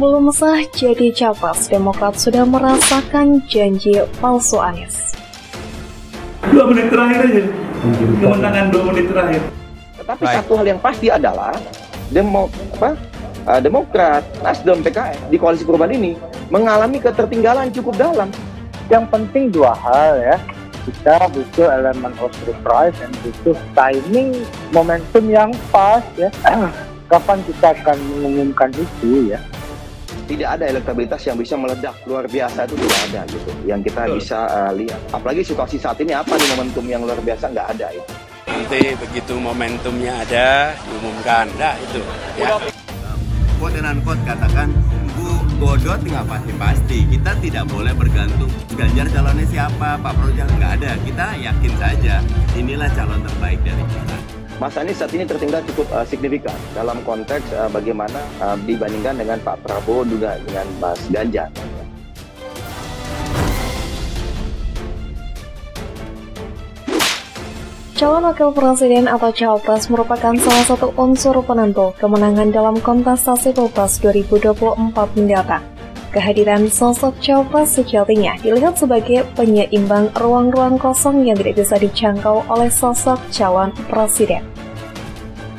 belum sah jadi capres, Demokrat sudah merasakan janji palsu Anies. 2 menit terakhir aja, kemenangan 2 menit terakhir. Tetapi satu hal yang pasti adalah Demokrat, Nasdem, PKS di koalisi perubahan ini mengalami ketertinggalan cukup dalam. Yang penting dua hal ya, kita butuh elemen of surprise dan butuh timing momentum yang pas ya. Kapan kita akan mengumumkan itu ya? Tidak ada elektabilitas yang bisa meledak luar biasa, itu tidak ada gitu. Yang kita bisa lihat, apalagi situasi saat ini apa nih momentum yang luar biasa nggak ada itu. Nanti begitu momentumnya ada diumumkan, nah itu. Ya. Quote dan unquote katakan, godot nggak pasti-pasti. Kita tidak boleh bergantung Ganjar calonnya siapa, Pak Prabowo nggak ada. Kita yakin saja inilah calon terbaik dari kita. Mas Anies saat ini tertinggal cukup signifikan dalam konteks bagaimana dibandingkan dengan Pak Prabowo juga dengan Mas Ganjar. Calon wakil presiden atau Cawapres merupakan salah satu unsur penentu kemenangan dalam kontestasi Pilpres 2024 mendatang. Kehadiran sosok Cawapres sejatinya dilihat sebagai penyeimbang ruang-ruang kosong yang tidak bisa dijangkau oleh sosok calon presiden.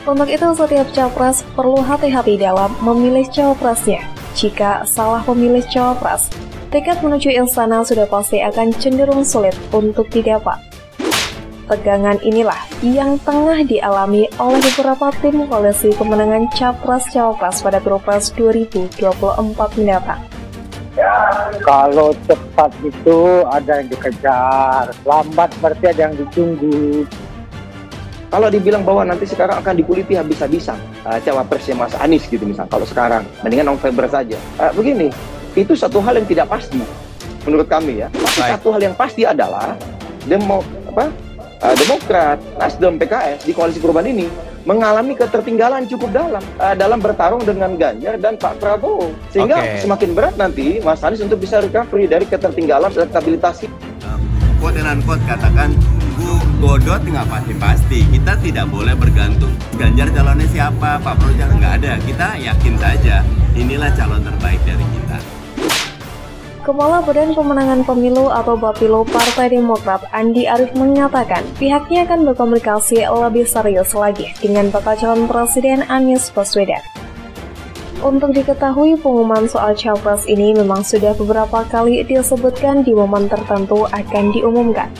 Untuk itu, setiap Cawapres perlu hati-hati dalam memilih Cawapresnya. Jika salah memilih Cawapres, tiket menuju istana sudah pasti akan cenderung sulit untuk didapat. Tegangan inilah yang tengah dialami oleh beberapa tim koalisi pemenangan Capres-Cawapres pada Pilpres 2024 mendatang. Ya, kalau cepat itu ada yang dikejar, lambat berarti ada yang ditunggu. Kalau dibilang bahwa nanti sekarang akan dikuliti habis-habisan Cawapresnya Mas Anies gitu misalnya, kalau sekarang mendingan November saja. Begini, itu satu hal yang tidak pasti menurut kami ya. Tapi satu hal yang pasti adalah Demokrat, Nasdem, PKS di koalisi perubahan ini mengalami ketertinggalan cukup dalam bertarung dengan Ganjar dan Pak Prabowo, sehingga semakin berat nanti Mas Anies untuk bisa recovery dari ketertinggalan elektabilitas. Quote and unquote katakan godot nggak pasti-pasti. Kita tidak boleh bergantung Ganjar calonnya siapa, Pak Prabowo nggak ada. Kita yakin saja inilah calon terbaik dari kita. Kepala Badan Pemenangan Pemilu atau Bapilu Partai Demokrat Andi Arief mengatakan pihaknya akan berkomunikasi lebih serius lagi dengan bakal calon presiden Anies Baswedan. Untuk diketahui, pengumuman soal Capres ini memang sudah beberapa kali disebutkan di momen tertentu akan diumumkan.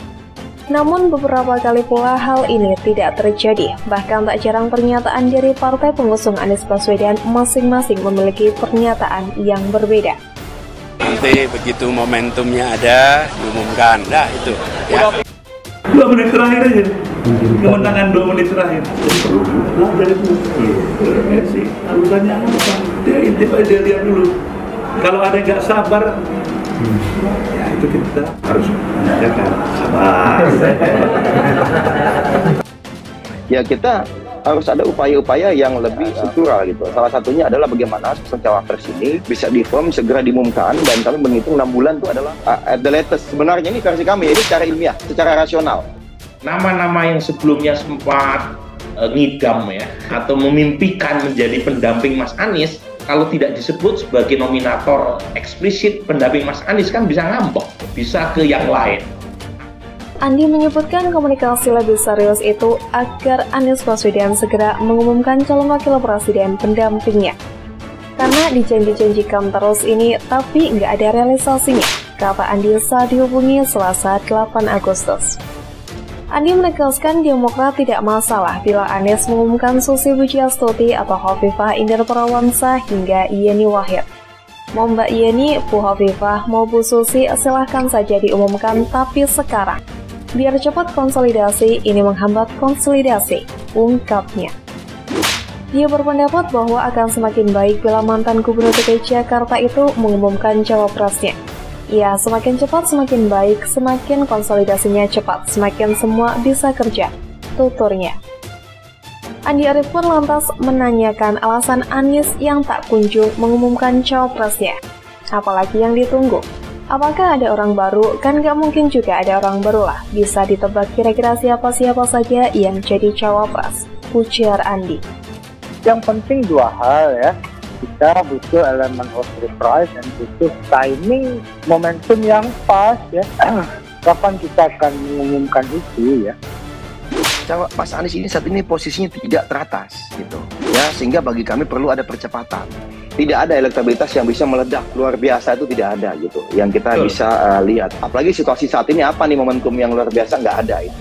Namun beberapa kali pula hal ini tidak terjadi, bahkan tak jarang pernyataan dari partai pengusung Anies Baswedan masing-masing memiliki pernyataan yang berbeda. Nanti begitu momentumnya ada diumumkan, nah itu ya. 2 menit terakhir aja, kemenangan 2 menit terakhir. Urusannya apa? Dia lihat dulu. Kalau ada yang nggak sabar, ya itu kita harus menanyakan sabar. Ya kita harus ada upaya-upaya yang lebih struktural gitu. Salah satunya adalah bagaimana sosok Cawapres ini bisa di-form, segera diumumkan, dan kami menghitung 6 bulan itu adalah at the latest. Sebenarnya ini versi kami, ini secara ilmiah, secara rasional. Nama-nama yang sebelumnya sempat ngidam ya, atau memimpikan menjadi pendamping Mas Anies, kalau tidak disebut sebagai nominator eksplisit pendamping Mas Anies kan bisa ngambek, bisa ke yang lain. Andi menyebutkan komunikasi lebih serius itu agar Anies Baswedan segera mengumumkan calon wakil presiden pendampingnya. Karena dijanji-janjikan terus ini, tapi nggak ada realisasinya, kata Andi saat dihubungi Selasa 8 Agustus. Andi menegaskan Demokrat tidak masalah bila Anies mengumumkan Susi Pudjiastuti atau Khofifah Indar Parawansa hingga Yeni Wahid. Mau Mbak Yeni, Bu Khofifah, mau Bu Susi silahkan saja diumumkan, tapi sekarang. Biar cepat konsolidasi, ini menghambat konsolidasi, ungkapnya. Dia berpendapat bahwa akan semakin baik bila mantan Gubernur DKI Jakarta itu mengumumkan cawapresnya. Ya, semakin cepat semakin baik, semakin konsolidasinya cepat, semakin semua bisa kerja, tuturnya. Andi Arief pun lantas menanyakan alasan Anies yang tak kunjung mengumumkan cawapresnya. Apalagi yang ditunggu? Apakah ada orang baru? Kan nggak mungkin juga ada orang baru lah. Bisa ditebak kira-kira siapa-siapa saja yang jadi cawapres, ujar Andi. Yang penting dua hal ya. kita butuh elemen of surprise dan butuh timing momentum yang pas ya. Kapan kita akan mengumumkan itu ya? Mas Anies ini saat ini posisinya tidak teratas gitu ya, sehingga bagi kami perlu ada percepatan. Tidak ada elektabilitas yang bisa meledak luar biasa, itu tidak ada gitu yang kita bisa lihat. Apalagi situasi saat ini, apa nih momentum yang luar biasa? Nggak ada itu.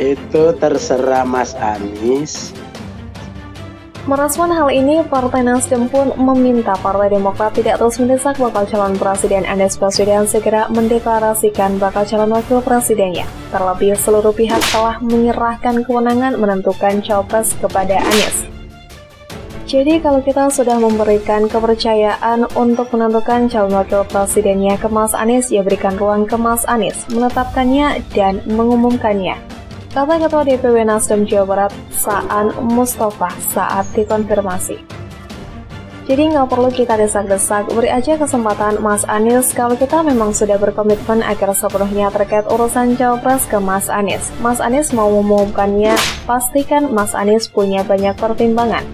Itu terserah Mas Anies. Merespon hal ini, Partai Nasdem pun meminta Partai Demokrat tidak terus mendesak bakal calon presiden Anies Baswedan segera mendeklarasikan bakal calon wakil presidennya. Terlebih seluruh pihak telah menyerahkan kewenangan menentukan cawapres kepada Anies. Jadi kalau kita sudah memberikan kepercayaan untuk menentukan calon wakil presidennya ke Mas Anies, ya berikan ruang ke Mas Anies menetapkannya dan mengumumkannya. Kata Ketua DPW Nasdem Jawa Barat, Sa'an Mustafa, saat dikonfirmasi. Jadi nggak perlu kita desak-desak, beri aja kesempatan Mas Anies. Kalau kita memang sudah berkomitmen agar sepenuhnya terkait urusan cawapres ke Mas Anies. Mas Anies mau mengumumkannya, pastikan Mas Anies punya banyak pertimbangan.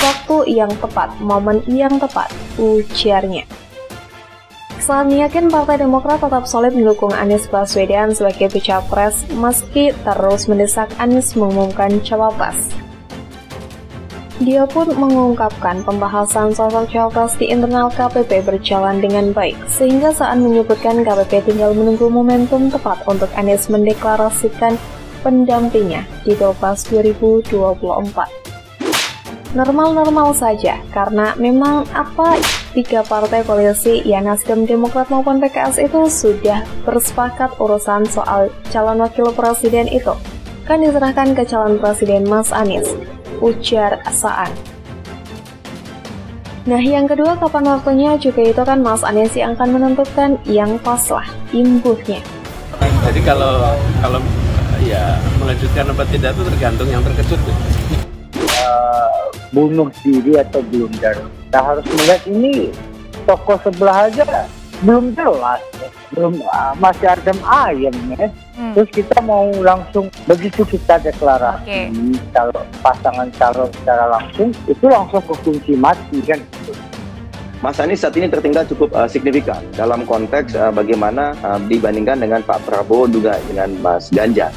Waktu yang tepat, momen yang tepat, ujarnya. Sa'an yakin Partai Demokrat tetap solid mendukung Anies Baswedan sebagai capres meski terus mendesak Anies mengumumkan cawapres. Dia pun mengungkapkan pembahasan sosok cawapres di internal KPP berjalan dengan baik, sehingga Sa'an menyebutkan KPP tinggal menunggu momentum tepat untuk Anies mendeklarasikan pendampingnya di Pilpres 2024. Normal-normal saja, karena memang tiga partai koalisi ya Nasdem, Demokrat maupun PKS itu sudah bersepakat urusan soal calon wakil presiden itu kan diserahkan ke calon presiden Mas Anies, ujar Sa'an. Nah yang kedua, kapan waktunya juga itu kan Mas Anies yang akan menentukan yang pas lah, imbuhnya. Jadi kalau ya melanjutkan apa tidak itu tergantung yang terkejut. Bunuh diri atau belum dari kita harus melihat ini tokoh sebelah aja belum jelas ya. Masih adem ayam ya. Terus kita mau langsung begitu kita deklarasi kalau pasangan calon secara langsung itu langsung ke kunci mati kan. Mas Anies saat ini tertinggal cukup signifikan dalam konteks bagaimana dibandingkan dengan Pak Prabowo juga dengan Mas Ganjar.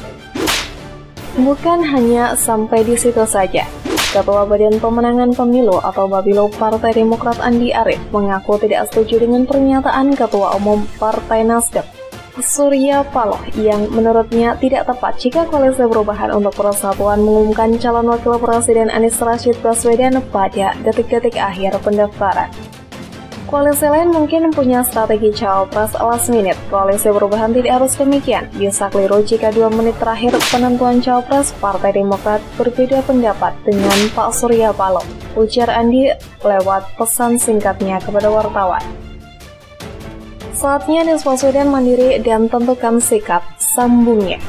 Bukan hanya sampai di situ saja. Ketua Badan Pemenangan Pemilu atau Bapilu Partai Demokrat Andi Arief mengaku tidak setuju dengan pernyataan Ketua Umum Partai Nasdem, Surya Paloh, yang menurutnya tidak tepat jika Koalisi Perubahan untuk Persatuan mengumumkan calon wakil presiden Anies Rashid Baswedan pada detik-detik akhir pendaftaran. Koalisi lain mungkin punya strategi cawapres last minute. Koalisi Perubahan tidak harus demikian. Bisa keliru jika 2 menit terakhir penentuan cawapres Partai Demokrat berbeda pendapat dengan Pak Surya Paloh, ujar Andi lewat pesan singkatnya kepada wartawan. Saatnya Anies Baswedan mandiri dan tentukan sikap, sambungnya.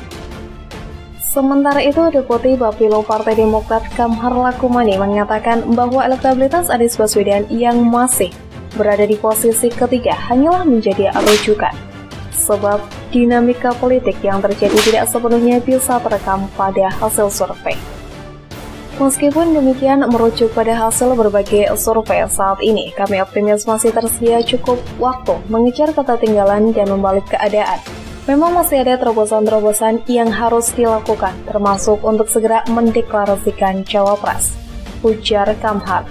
Sementara itu, Deputi Bapilu Partai Demokrat Kamhar Lakumani mengatakan bahwa elektabilitas Anies Baswedan yang masih berada di posisi ketiga hanyalah menjadi rujukan, sebab dinamika politik yang terjadi tidak sepenuhnya bisa terekam pada hasil survei. Meskipun demikian, merujuk pada hasil berbagai survei saat ini, kami optimis masih tersedia cukup waktu mengejar ketertinggalan dan membalik keadaan. Memang masih ada terobosan-terobosan yang harus dilakukan, termasuk untuk segera mendeklarasikan cawapres, ujar Kamhar.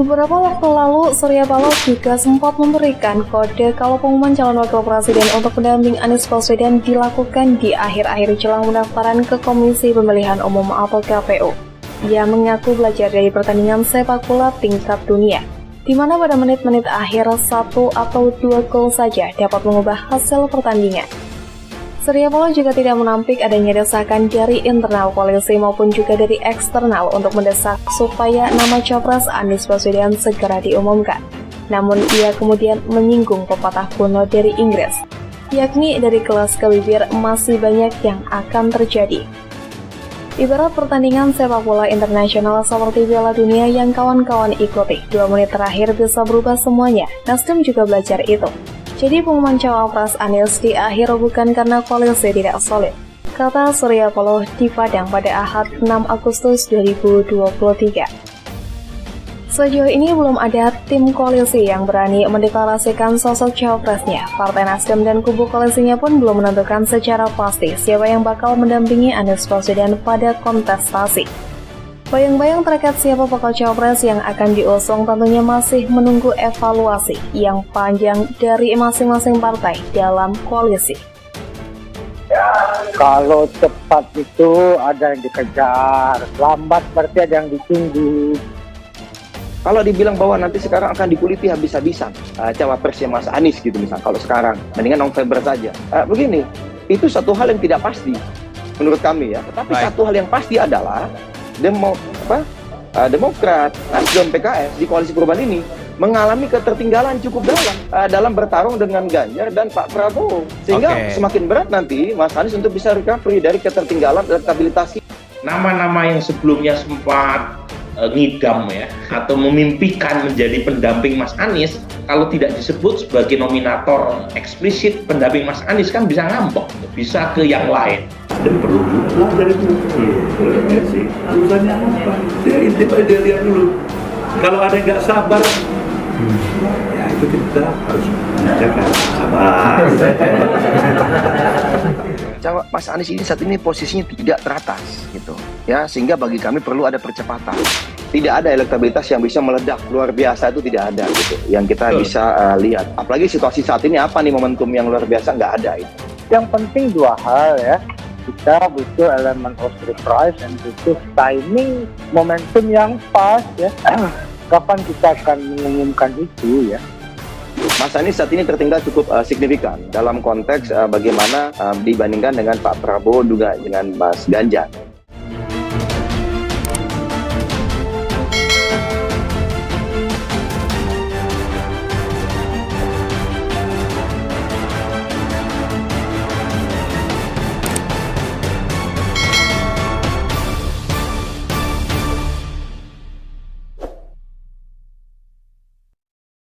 Beberapa waktu lalu, Surya Paloh juga sempat memberikan kode kalau pengumuman calon wakil presiden untuk pendamping Anies Baswedan dilakukan di akhir-akhir jelang pendaftaran ke Komisi Pemilihan Umum atau KPU. Ia mengaku belajar dari pertandingan sepak bola tingkat dunia, di mana pada menit-menit akhir 1 atau 2 gol saja dapat mengubah hasil pertandingan. Surya Paloh juga tidak menampik adanya desakan dari internal koalisi maupun juga dari eksternal untuk mendesak supaya nama capres Anies Baswedan segera diumumkan. Namun ia kemudian menyinggung pepatah kuno dari Inggris, yakni dari kelas ke bibir masih banyak yang akan terjadi. Ibarat pertandingan sepak bola internasional seperti Piala Dunia yang kawan-kawan ikuti, 2 menit terakhir bisa berubah semuanya. Nasdem juga belajar itu. Jadi pengumuman cawapres Anies di akhir bukan karena koalisi tidak solid, kata Surya Paloh di Padang pada Ahad 6 Agustus 2023. Sejauh ini belum ada tim koalisi yang berani mendeklarasikan sosok cawapresnya. Partai Nasdem dan kubu koalisinya pun belum menentukan secara pasti siapa yang bakal mendampingi Anies Baswedan pada kontestasi. Bayang-bayang terkait siapa bakal cawapres yang akan diusung tentunya masih menunggu evaluasi yang panjang dari masing-masing partai dalam koalisi. Kalau cepat itu ada yang dikejar, lambat berarti ada yang ditunggu. Kalau dibilang bahwa nanti sekarang akan dikuliti habis-habisan cawapresnya Mas Anies gitu misalnya, kalau sekarang mendingan November saja. Begini, itu satu hal yang tidak pasti menurut kami ya. Tetapi satu hal yang pasti adalah Demokrat, Nasdem, PKS di koalisi perubahan ini mengalami ketertinggalan cukup dalam bertarung dengan Ganjar dan Pak Prabowo. Sehingga semakin berat nanti Mas Anies untuk bisa recovery dari ketertinggalan elektabilitas. Nama-nama yang sebelumnya sempat ngidam ya, atau memimpikan menjadi pendamping Mas Anies, kalau tidak disebut sebagai nominator eksplisit pendamping Mas Anies kan bisa ngambek, bisa ke yang lain. Dan perlu dukungan dari publik sih, urusannya apa? Dia lihat dulu, kalau ada yang nggak sabar, ya itu kita harus menjaga sabar. Mas Anies ini saat ini posisinya tidak teratas gitu ya, sehingga bagi kami perlu ada percepatan. Tidak ada elektabilitas yang bisa meledak luar biasa, itu tidak ada gitu yang kita bisa lihat, apalagi situasi saat ini apa nih momentum yang luar biasa nggak ada itu. Yang penting dua hal ya, kita butuh elemen of surprise dan butuh timing momentum yang pas ya, kapan kita akan mengumumkan itu ya. Mas Anies saat ini tertinggal cukup signifikan dalam konteks bagaimana dibandingkan dengan Pak Prabowo juga dengan Mas Ganjar.